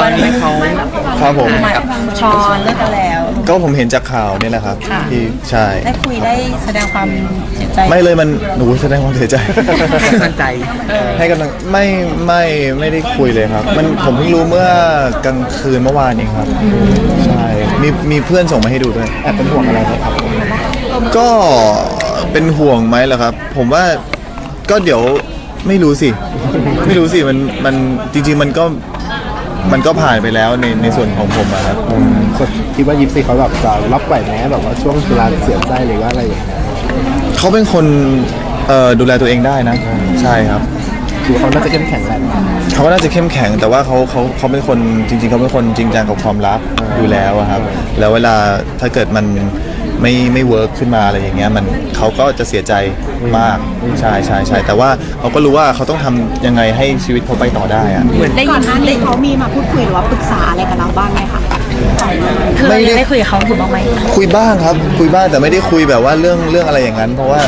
ตอนนี้เขาครับผมกับชอนเลิกกันแล้วก็ผมเห็นจากข่าวนี่แหละครับที่ใช่ได้คุยได้แสดงความเสียใจไม่เลยมันหนูแสดงความเสียใจให้กำลังใจไม่ได้คุยเลยครับมันผมเพิ่งรู้เมื่อกลางคืนเมื่อวานเองครับใช่มีเพื่อนส่งมาให้ดูด้วยแอบเป็นห่วงอะไรครับก็เป็นห่วงไหมล่ะครับผมว่าก็เดี๋ยวไม่รู้สิมันจริงๆมันก็ผ่านไปแล้วในส่วนของผมครับคิดว่ายิปซีเขาแบบจะรับไหวไหมแบบว่าช่วงเวลาเสียใจหรือว่าอะไรอย่างเงี้ยเขาเป็นคนดูแลตัวเองได้นะใช่ครับคือเขาน่าจะเข้มแข็งแหละเขาน่าจะเข้มแข็งแต่ว่าเขาเป็นคนจริงๆเขาเป็นคนจริงจังกับความรักอยู่แล้วครับแล้วเวลาถ้าเกิดมันไม่เวิร์กขึ้นมาอะไรอย่างเงี้ยมันเขาก็จะเสียใจมากใช่แต่ว่าเขาก็รู้ว่าเขาต้องทำยังไงให้ชีวิตเขาไปต่อได้อะเหมือนได้ก่อนหน้านี้เขามีมาพูดคุยหรือว่าปรึกษาอะไรกับเราบ้างไหมคะไม่ได้คุยกับเขาถูกไหมคุยบ้างครับคุยบ้างแต่ไม่ได้คุยแบบว่าเรื่องอะไรอย่างนั้นเพราะว่า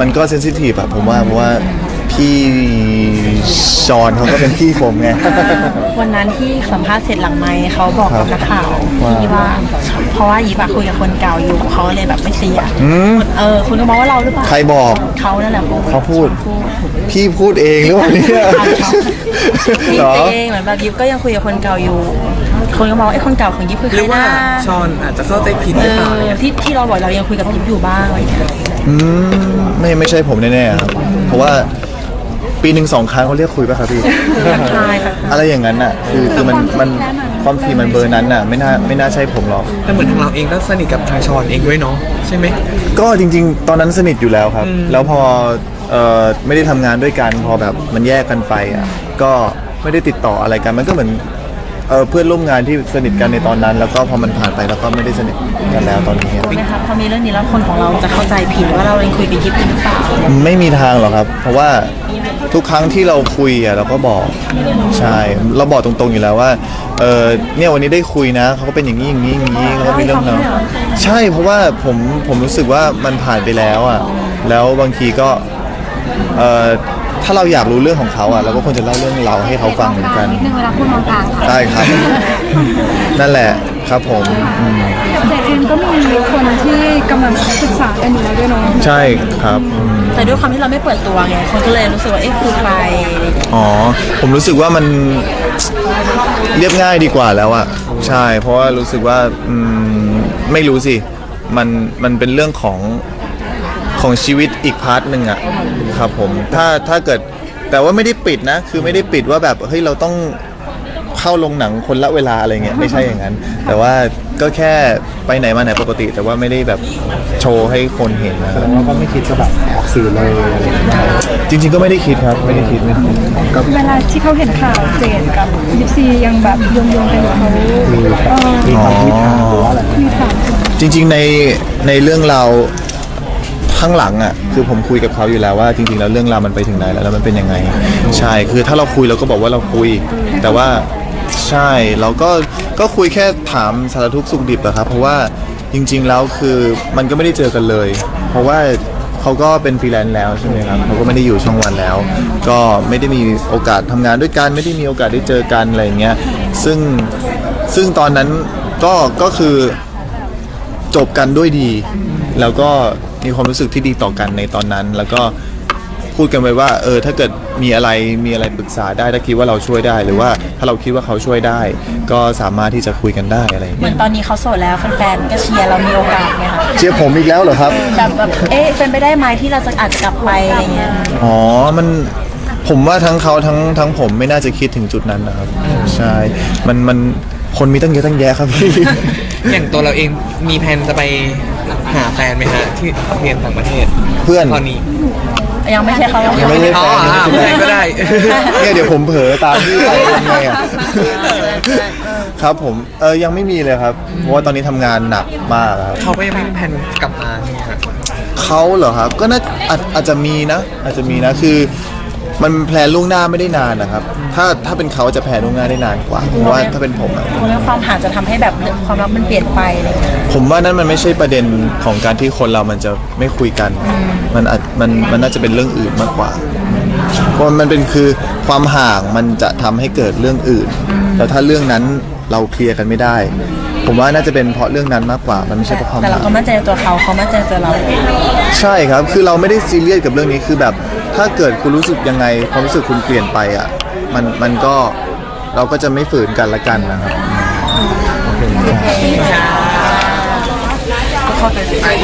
มันก็เซนซิทีฟอะผมว่าพี่ชอนเขาก็เป็นพี่ผมไงวันนั้นที่สัมภาษณ์เสร็จหลังไมค์เขาบอกกับนักข่าวว่าเพราะว่ายิปคุยกับคนเก่าอยู่เขาเลยแบบไม่เสียคุณก็มองว่าเราหรือเปล่าใครบอกเขานั่นแหละเขาพูดพี่พูดเองหรือเปล่าเนี่ยพี่เองเหมือนแบบยิปก็ยังคุยกับคนเก่าอยู่คนก็มองไอ้คนเก่าของยิปคือใครนะชอนอาจจะเข้าใจผิดหรือเปล่าที่เราบอกเรายังคุยกับยิปอยู่บ้างอะไรอย่างเงี้ยไม่ใช่ผมแน่ๆครับเพราะว่าปีหนึ่งสองครั้งเขาเรียกคุยป่ะครับพี่อะไรอย่างนั้นน่ะคือมันความถี่มันเบอร์นั้นน่ะไม่น่าใช่ผมหรอกแต่เหมือนทางเราเองก็สนิทกับทางชอนเองด้วยเนาะใช่ไหมก็จริงๆตอนนั้นสนิทอยู่แล้วครับแล้วพอไม่ได้ทำงานด้วยกันพอแบบมันแยกกันไปอ่ะก็ไม่ได้ติดต่ออะไรกันมันก็เหมือนเพื่อนร่วมงานที่สนิทกันในตอนนั้นแล้วก็พอมันผ่านไปแล้วก็ไม่ได้สนิทกันแล้วตอนนี้นะครับพอมีเรื่องนี้แล้วคนของเราจะเข้าใจผิดว่าเราเองคุยกับยิปหรือเปล่าไม่มีทางหรอกครับเพราะว่าทุกครั้งที่เราคุยอ่ะเราก็บอกใช่เราบอกตรงๆอยู่แล้วว่าเนี่ยวันนี้ได้คุยนะเขาก็เป็นอย่างนี้เขาไม่เรื่องเราใช่เพราะว่าผมรู้สึกว่ามันผ่านไปแล้วอ่ะแล้วบางทีก็ถ้าเราอยากรู้เรื่องของเขาอ่ะเราก็ควรจะเล่าเรื่องเราให้เขาฟังเหมือนกันนิดนึงเวลาพูดมองกลางค่ะได้ครับนั่นแหละครับผมแต่เองก็มีคนที่กำลังศึกษากันอยู่แล้วด้วยเนาะใช่ครับแต่ด้วยความที่เราไม่เปิดตัวไงคนก็เลยรู้สึกว่าเอ๊ะคือใครอ๋อผมรู้สึกว่ามันเรียบง่ายดีกว่าแล้วอ่ะใช่เพราะว่ารู้สึกว่าไม่รู้สิมันเป็นเรื่องของชีวิตอีกพาร์ทหนึ่งอะครับผมถ้าเกิดแต่ว่าไม่ได้ปิดนะคือไม่ได้ปิดว่าแบบเฮ้ยเราต้องเข้าลงหนังคนละเวลาอะไรเงี้ยไม่ใช่อย่างนั้นแต่ว่าก็แค่ไปไหนมาไหนปกติแต่ว่าไม่ได้แบบโชว์ให้คนเห็นนะแสดงว่าก็ไม่คิดจะแบบออกสื่อเลยจริงๆก็ไม่ได้คิดครับไม่ได้คิดนะเวลาที่เขาเห็นข่าวเจนกับยิปซียังแบบยงกันอยู่เขามีความคิดถามหรือว่าอะไรมีถามจริงๆในเรื่องเราข้างหลังอ่ะคือผมคุยกับเขาอยู่แล้วว่าจริงๆแล้วเรื่องราวมันไปถึงไหนแล้วมันเป็นยังไงใช่คือถ้าเราคุยเราก็บอกว่าเราคุยแต่ว่าใช่เราก็คุยแค่ถามสารทุกข์สุขดิบอะครับเพราะว่าจริงๆแล้วคือมันก็ไม่ได้เจอกันเลยเพราะว่าเขาก็เป็นฟรีแลนซ์แล้วใช่ไหมครับเขาก็ไม่ได้อยู่ช่องวันแล้วก็ไม่ได้มีโอกาสทำงานด้วยกันไม่ได้มีโอกาสได้เจอกันอะไรอย่างเงี้ยซึ่งตอนนั้นก็คือจบกันด้วยดีแล้วก็มีความรู้สึกที่ดีต่อกันในตอนนั้นแล้วก็พูดกันไว้ว่าถ้าเกิดมีอะไรปรึกษาได้ถ้าคิดว่าเราช่วยได้หรือว่าถ้าเราคิดว่าเขาช่วยได้ก็สามารถที่จะคุยกันได้อะไรเหมือนตอนนี้เขาโสดแล้วแฟนๆก็เชียร์เรามีโอกาสไงคะเชียร์ผมอีกแล้วเหรอครับแบบเป็นไปได้ไหมที่เราจะอาจจะกลับไปอะไรเงี้ยอ๋อมันผมว่าทั้งเขาทั้งผมไม่น่าจะคิดถึงจุดนั้นนะครับใช่มันคนมีตั้งเยอะตั้งแยะครับพี่อย่างตัวเราเองมีแผนจะไปหาแฟนไหมฮะที่เรียนต่างประเทศเพื่อนตอนนี้ยังไม่ใช่เขายังไม่ได้แฟนก็ได้เนี่ยเดี๋ยวผมเผลอตามที่ไปยังไงอ่ะครับผมยังไม่มีเลยครับเพราะว่าตอนนี้ทำงานหนักมากครับเขาก็ยังไม่มีแผนกลับมาเขาเหรอครับก็น่าอาจจะมีนะคือมันแพลนล่วงหน้าไม่ได้นานนะครับถ้าเป็นเขาจะแพลนล่วงหน้าได้นานกว่าเพราะว่าถ้าเป็นผมอะความห่างจะทำให้แบบความรักมันเปลี่ยนไปเลยผมว่านั้นมันไม่ใช่ประเด็นของการที่คนเรามันจะไม่คุยกันมันน่าจะเป็นเรื่องอื่นมากกว่า เพราะมันเป็นคือความห่างมันจะทำให้เกิดเรื่องอื่นแล้วถ้าเรื่องนั้นเราเคลียร์กันไม่ได้ผมว่าน่าจะเป็นเพราะเรื่องนั้นมากกว่ามันไม่ใช่เพราะความแต่เราก็มั่นใจตัวเขาเขามั่นใจตัวเราใช่ครับคือเราไม่ได้ซีเรียสกับเรื่องนี้คือแบบถ้าเกิดคุณรู้สึกยังไงความรู้สึกคุณเปลี่ยนไปอ่ะมันก็เราก็จะไม่ฝืนกันละกันนะครับ